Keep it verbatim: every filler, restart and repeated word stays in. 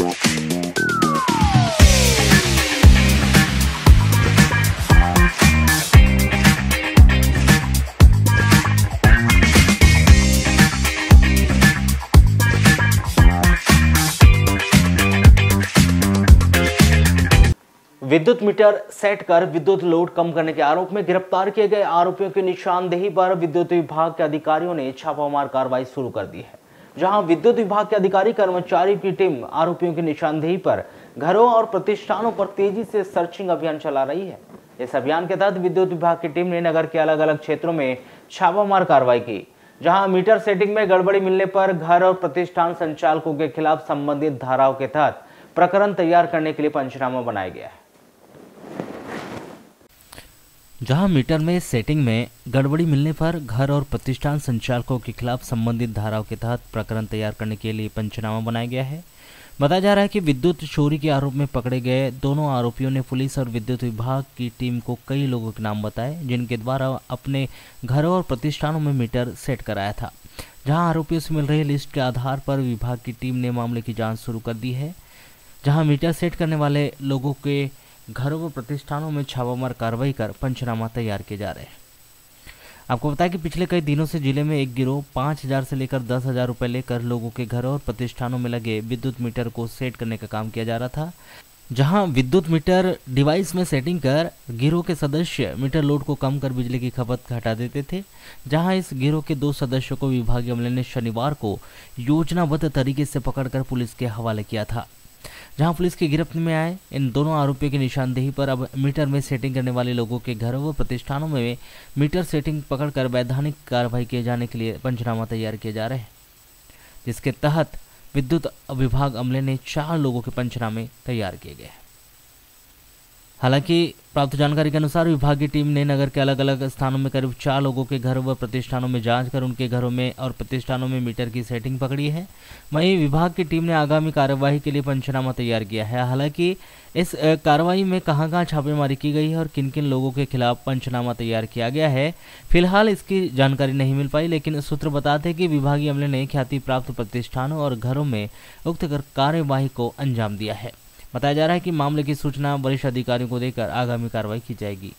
विद्युत metre set कर विद्युत लोड कम करने के आरोप में गिरफ्तार किए गए आरोपियों की निशानदेही पर विद्युत विभाग के अधिकारियों ने छापामार कार्रवाई शुरू कर दी है, जहां विद्युत विभाग के अधिकारी कर्मचारी की टीम आरोपियों की निशानदेही पर घरों और प्रतिष्ठानों पर तेजी से सर्चिंग अभियान चला रही है। इस अभियान के तहत विद्युत विभाग की टीम ने नगर के अलग अलग क्षेत्रों में छापामार कार्रवाई की, जहाँ मीटर सेटिंग में गड़बड़ी मिलने पर घर और प्रतिष्ठान संचालकों के खिलाफ संबंधित धाराओं के तहत प्रकरण तैयार करने के लिए पंचनामा बनाया गया है। जहां मीटर में सेटिंग में गड़बड़ी मिलने पर घर और प्रतिष्ठान संचालकों के खिलाफ संबंधित धाराओं के तहत प्रकरण तैयार करने के लिए पंचनामा बनाया गया है। बताया जा रहा है कि विद्युत चोरी के आरोप में पकड़े गए दोनों आरोपियों ने पुलिस और विद्युत विभाग की टीम को कई लोगों के नाम बताए, जिनके द्वारा अपने घरों और प्रतिष्ठानों में मीटर सेट कराया था। जहाँ आरोपियों से मिल रही लिस्ट के आधार पर विभाग की टीम ने मामले की जाँच शुरू कर दी है, जहाँ मीटर सेट करने वाले लोगों के घरों व प्रतिष्ठानों में छापामार कार्रवाई कर पंचनामा तैयार किए जा रहे हैं। आपको बताया कि पिछले कई दिनों से जिले में एक गिरोह पाँच हजार से लेकर दस हजार रुपये लेकर लोगों के घरों और प्रतिष्ठानों में लगे विद्युत मीटर को सेट करने का काम किया जा रहा था, जहां विद्युत मीटर डिवाइस में सेटिंग कर गिरोह के सदस्य मीटर लोड को कम कर बिजली की खपत घटा देते थे। जहाँ इस गिरोह के दो सदस्यों को विभागीय अमले ने शनिवार को योजनाबद्ध तरीके से पकड़कर पुलिस के हवाले किया था, जहां पुलिस की गिरफ्त में आए इन दोनों आरोपियों की निशानदेही पर अब मीटर में सेटिंग करने वाले लोगों के घरों व प्रतिष्ठानों में मीटर सेटिंग पकड़कर वैधानिक कार्रवाई किए जाने के लिए पंचनामा तैयार किए जा रहे हैं, जिसके तहत विद्युत विभाग अमले ने चार लोगों के पंचनामे तैयार किए गए हैं। हालांकि प्राप्त जानकारी के अनुसार विभागीय टीम ने नगर के अलग अलग स्थानों में करीब चार लोगों के घरों व प्रतिष्ठानों में जांच कर उनके घरों में और प्रतिष्ठानों में मीटर की सेटिंग पकड़ी है। वहीं विभाग की टीम ने आगामी कार्यवाही के लिए पंचनामा तैयार किया है। हालांकि इस कार्रवाई में कहां कहां छापेमारी की गई है और किन किन लोगों के खिलाफ पंचनामा तैयार किया गया है, फिलहाल इसकी जानकारी नहीं मिल पाई, लेकिन सूत्र बताते कि विभागीय अमले ने ख्याति प्राप्त प्रतिष्ठानों और घरों में उक्त कार्यवाही को अंजाम दिया है। बताया जा रहा है कि मामले की सूचना वरिष्ठ अधिकारियों को देकर आगामी कार्रवाई की जाएगी।